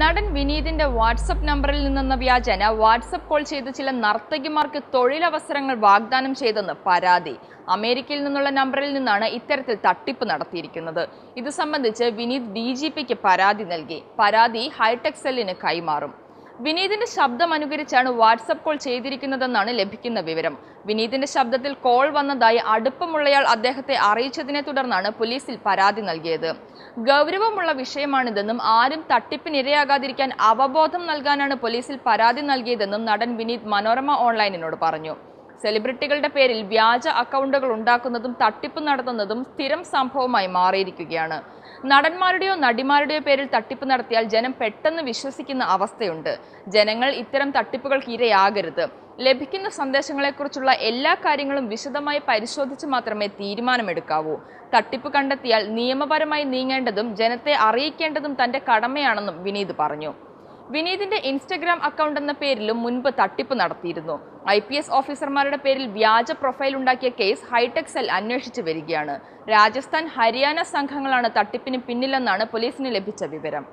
നടൻ വിനീതിന്റെ വാട്സപ്പ് നമ്പറിൽ നിന്നെന്ന വ്യാജേന വാട്സപ്പ് കോൾ ചെയ്ത ചില നർത്തകിമാർക്ക് തൊഴിലവസരങ്ങൾ വാഗ്ദാനം ചെയ്തെന്ന് പരാതി. അമേരിക്കയിൽ നിന്നുള്ള നമ്പറിൽ നിന്നാണ് ഇത്തരത്തിൽ തട്ടിപ്പ് നടത്തിയിരിക്കുന്നത്. ഇത് സംബന്ധിച്ച് വിനീത് DGPക്ക് പരാതി നൽകി. പരാതി ഹൈടെക് സെല്ലിന് കൈമാറും. വിനീതിന്റെ ശബ്ദം അനുകരിച്ചാണ് വാട്സപ്പ് കോൾ ചെയ്തിരിക്കുന്നതെന്നാണ് ലഭിക്കുന്ന വിവരം. വിനീതിന്റെ ശബ്ദത്തിൽ കോൾ വന്നതായി അടുപ്പമുള്ളയാൾ അദ്ദേഹത്തെ അറിയിച്ചതിനെ തുടർന്നാണ് പോലീസിൽ പരാതി നൽകിയത്. ഗൗരവമുള്ള വിഷയമാണിതെന്നും ആരും തട്ടിപ്പിനിരയാകാതിരിക്കാൻ അവബോധം നൽകാനാണ് പോലീസിൽ പരാതി നൽകിയതെന്നും നടൻ വിനീത് മനോരമ ഓൺലൈനിനോട് പറഞ്ഞു. സെലിബ്രിറ്റികളുടെ പേരിൽ വ്യാജ അക്കൗണ്ടുകൾ ഉണ്ടാക്കുന്നതും തട്ടിപ്പ് നടത്തുന്നതും സ്ഥിരം സംഭവമായി മാറിയിരിക്കുകയാണ്. നടന്മാരുടെയോ നടിമാരുടെയോ പേരിൽ തട്ടിപ്പ് നടത്തിയാൽ ജനം പെട്ടെന്ന് വിശ്വസിക്കുന്ന അവസ്ഥയുണ്ട്. ജനങ്ങൾ ഇത്തരം തട്ടിപ്പുകൾക്ക് ഇരയാകരുത്. ലഭിക്കുന്ന സന്ദേശങ്ങളെക്കുറിച്ചുള്ള എല്ലാ കാര്യങ്ങളും വിശദമായി പരിശോധിച്ച് മാത്രമേ തീരുമാനമെടുക്കാവൂ. തട്ടിപ്പ് കണ്ടെത്തിയാൽ നിയമപരമായി നീങ്ങേണ്ടതും ജനത്തെ അറിയിക്കേണ്ടതും തന്റെ കടമയാണെന്നും വിനീത് പറഞ്ഞു. വിനീതിന്റെ ഇൻസ്റ്റഗ്രാം അക്കൗണ്ട് എന്ന പേരിലും മുൻപ് തട്ടിപ്പ് നടത്തിയിരുന്നു. IPS ഓഫീസർമാരുടെ പേരിൽ വ്യാജ പ്രൊഫൈൽ ഉണ്ടാക്കിയ കേസ് ഹൈടെക് സെൽ അന്വേഷിച്ചു വരികയാണ്. രാജസ്ഥാൻ, ഹരിയാന സംഘങ്ങളാണ് തട്ടിപ്പിന് പിന്നിലെന്നാണ് പോലീസിന് ലഭിച്ച വിവരം.